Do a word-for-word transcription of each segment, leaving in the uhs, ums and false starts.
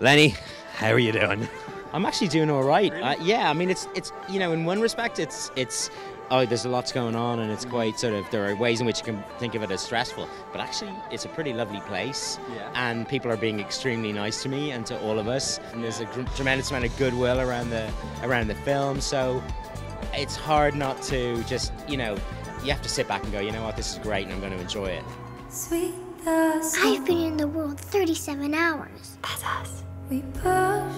Lenny, how are you doing? I'm actually doing all right. Really? Uh, yeah, I mean, it's it's you know, in one respect, it's it's oh, there's a lot's going on, and it's quite sort of, there are ways in which you can think of it as stressful, but actually, it's a pretty lovely place, yeah. And people are being extremely nice to me and to all of us, and there's a gr tremendous amount of goodwill around the around the film. So it's hard not to just, you know, you have to sit back and go, you know what, this is great, and I'm going to enjoy it. Sweet. I've been in the world thirty-seven hours. That's us. We push.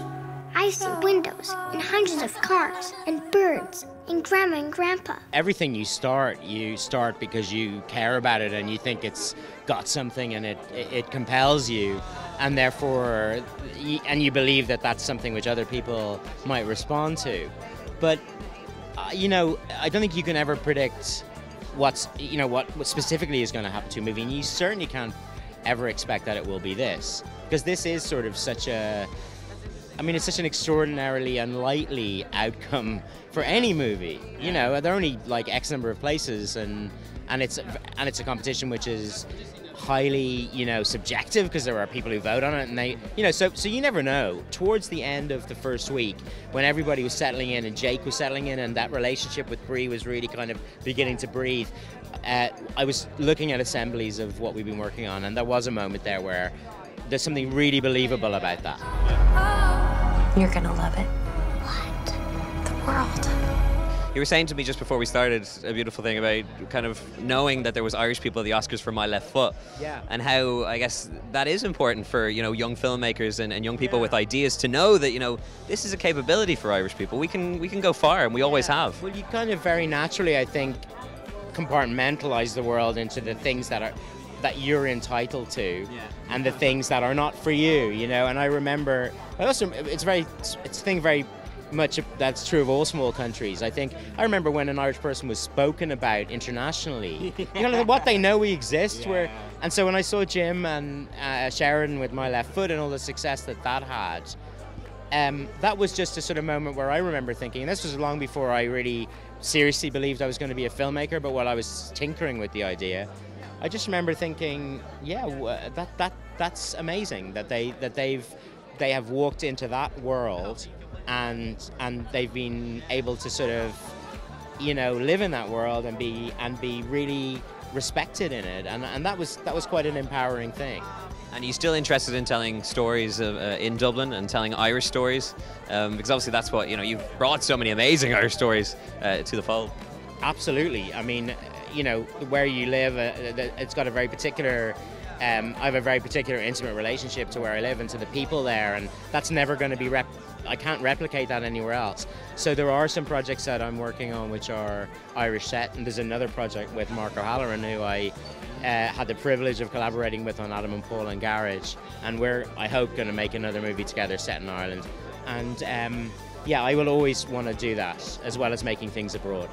I've seen windows and hundreds of cars and birds and grandma and grandpa. Everything you start, you start because you care about it and you think it's got something, and it, it, it compels you, and therefore, and you believe that that's something which other people might respond to. But, uh, you know, I don't think you can ever predict what's, you know, what, what specifically is going to happen to a movie, and you certainly can't ever expect that it will be this, because this is sort of such a, I mean, it's such an extraordinarily unlikely outcome for any movie. You know, there are only like X number of places, and and it's and it's a competition which is highly, you know, subjective, because there are people who vote on it, and they, you know, so so you never know. Towards the end of the first week, when everybody was settling in and Jake was settling in and that relationship with Brie was really kind of beginning to breathe, uh, I was looking at assemblies of what we've been working on, and there was a moment there where there's something really believable about that. You're gonna love it. What? The world. You were saying to me just before we started a beautiful thing about kind of knowing that there was Irish people at the Oscars for My Left Foot. Yeah. And how, I guess, that is important for, you know, young filmmakers and, and young people, yeah, with ideas to know that, you know, this is a capability for Irish people. We can we can go far, and we, yeah, always have. Well, you kind of very naturally, I think, compartmentalize the world into the things that are that you're entitled to, yeah, and the things that are not for you, you know. And I remember, I also, it's very, it's a thing very much of, that's true of all small countries. I think I remember when an Irish person was spoken about internationally. You know, like, what, they know we exist. Yeah. We're, and so when I saw Jim and uh, Sheridan with My Left Foot and all the success that that had, um, that was just a sort of moment where I remember thinking, and this was long before I really seriously believed I was going to be a filmmaker, but while I was tinkering with the idea, I just remember thinking, yeah, that that that's amazing that they that they've they have walked into that world. And and they've been able to sort of, you know, live in that world and be and be really respected in it, and and that was that was quite an empowering thing. And you're still interested in telling stories of, uh, in Dublin and telling Irish stories, um, because obviously that's what, you know, you've brought so many amazing Irish stories uh, to the fold. Absolutely. I mean, you know, where you live, uh, it's got a very particular. Um, I have a very particular intimate relationship to where I live and to the people there, and that's never going to be rep I can't replicate that anywhere else. So there are some projects that I'm working on which are Irish set, and there's another project with Mark O'Halloran, who I uh, had the privilege of collaborating with on Adam and Paul and Garage, and we're, I hope, going to make another movie together set in Ireland. And um, yeah, I will always want to do that, as well as making things abroad.